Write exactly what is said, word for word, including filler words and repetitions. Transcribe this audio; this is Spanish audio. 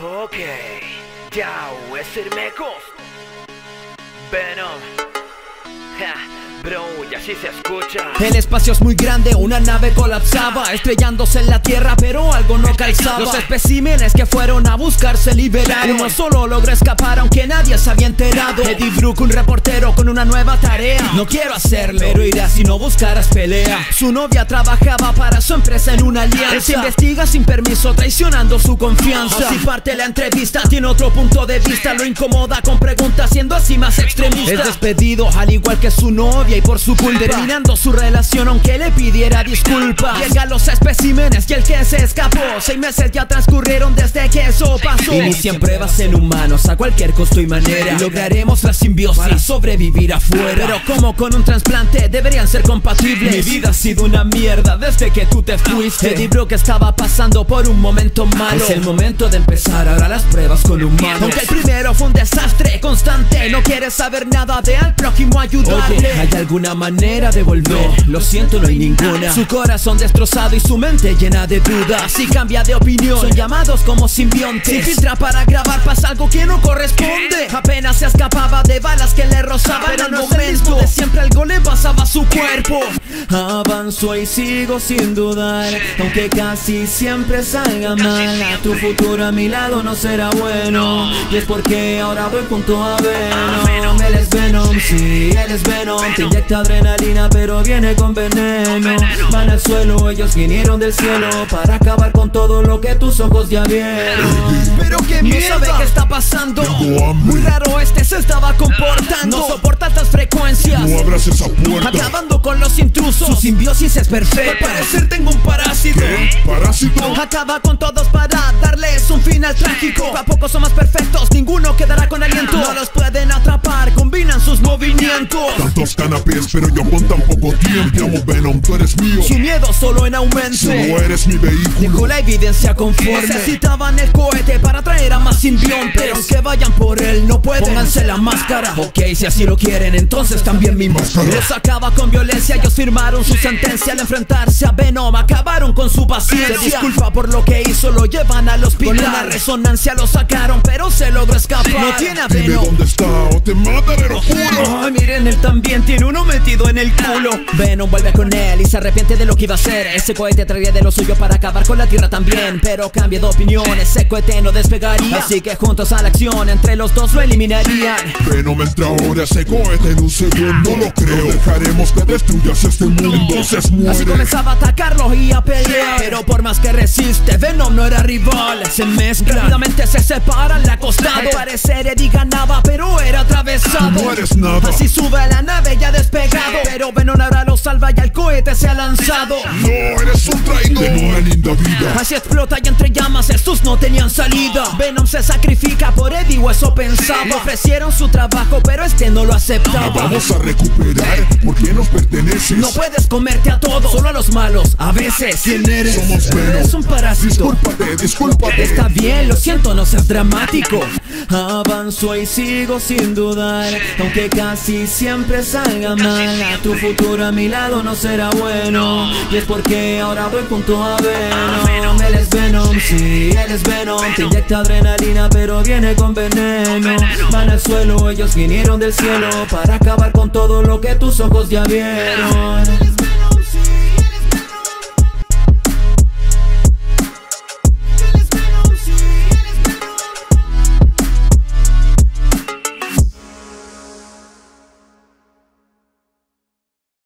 Ok, chao, SrMecoss. Venom. Ja. Bro, y así se escucha. El espacio es muy grande, una nave colapsaba, estrellándose en la tierra, pero algo no calzaba. Los especímenes que fueron a buscar se liberaron. Uno solo logró escapar, aunque nadie se había enterado. Eddie Brooke, un reportero con una nueva tarea. No quiero hacerlo, pero irás si no buscaras pelea. Su novia trabajaba para su empresa en una alianza. Él se investiga sin permiso, traicionando su confianza. O si parte la entrevista, tiene otro punto de vista. Lo incomoda con preguntas, siendo así más extremista. Es despedido, al igual que su novia, y por su culpa, terminando su relación aunque le pidiera disculpas. Llegan los especímenes y el que se escapó. Seis meses ya transcurrieron desde que eso pasó. Inician pruebas en humanos a cualquier costo y manera. Lograremos la simbiosis para sobrevivir afuera. Pero como con un trasplante deberían ser compatibles. Mi vida ha sido una mierda desde que tú te fuiste. Eddie Brooke estaba pasando por un momento malo. Es el momento de empezar ahora las pruebas con humanos. Aunque el primero fue un desastre constante, no quiere saber nada de al prójimo ayudarle. Oye, alguna manera de volver, lo siento, no hay ninguna. Su corazón destrozado y su mente llena de dudas. Si cambia de opinión, son llamados como simbiontes. Si filtra para grabar, pasa algo que no corresponde. Apenas se escapaba de balas que le rozaban. Pero al no momento de siempre algo le pasaba a su cuerpo. Avanzo y sigo sin dudar, aunque casi siempre salga mal. Tu futuro a mi lado no será bueno, y es porque ahora voy junto a Venom. Él es Venom, sí, él es Venom. Te inyecta adrenalina pero viene con veneno. Van al suelo, ellos vinieron del cielo para acabar con todo lo que tus ojos ya vieron. Pero qué mierda, no sabe qué está pasando. Muy raro, este se estaba comportando. No soporta altas frecuencias, no abras esa puerta, acabando con los intrusos. Su simbiosis es perfecta, al parecer tengo un parásito. ¿Qué? ¿Parásito? Acaba con todos para darles un final trágico. A poco son más perfectos, ninguno quedará con aliento. No los pueden atrapar, combinan sus movimientos. Tantos canapés, pero yo con tan poco tiempo. Amo Venom, tú eres mío. Su miedo solo en aumento. Si no eres mi vehículo, dejó la evidencia conforme. Necesitaban el cohete para traer a más simbiontes. Pero aunque vayan por él, no pueden. Pónganse la máscara. Ok, si así lo quieren, entonces también mi máscara. Los acaba con violencia, ellos firmaron su sentencia. Al enfrentarse a Venom, acabaron con su paciencia. Se disculpa por lo que hizo, lo llevan al hospital. Con una resonancia lo sacaron, pero se logró escapar. No tiene a Venom. Dime dónde está o te mataré, lo juro. Ay, miren, él también tiene uno metido en el culo. Venom vuelve con él y se arrepiente de lo que iba a hacer. Ese cohete traería de lo suyo para acabar con la tierra también. Pero cambia de opinión, ese cohete no despegaría. Así que juntos a la acción, entre los dos lo eliminarían. Venom entra ahora, ese cohete en un segundo. No lo creo, dejaremos que destruyas este mundo. Se muere. Así comenzaba a atacarlo y a pelear. Pero por más que resiste, Venom no era rival. Se mezclan, rápidamente se separan, la acostada. Al parecer Eddie ganaba, pero era atravesado. No eres nada. Así sube a la nave ya despegado, pero Venom ahora lo salva y el cohete se ha lanzado. No, eres un traidor. En una linda vida. Así explota y entre llamas estos no tenían salida. Venom se sacrifica por Eddie, o eso pensaba. Le ofrecieron su trabajo, pero este no lo aceptaba. La vamos a recuperar, porque nos perteneces. No puedes comerte a todos, solo a los malos, a veces. ¿Quién eres? Somos Venom. Eres un parásito. Discúlpate, discúlpate. Está bien, lo siento, no seas dramático. Avanzo y sigo sin dudar, aunque casi siempre salga mal. Tu futuro a mi lado no será bueno, y es porque ahora voy junto a Venom. Él es Venom, sí, él es Venom. Te inyecta adrenalina pero viene con veneno. Van al suelo, ellos vinieron del cielo para acabar con todo lo que tus ojos ya vieron.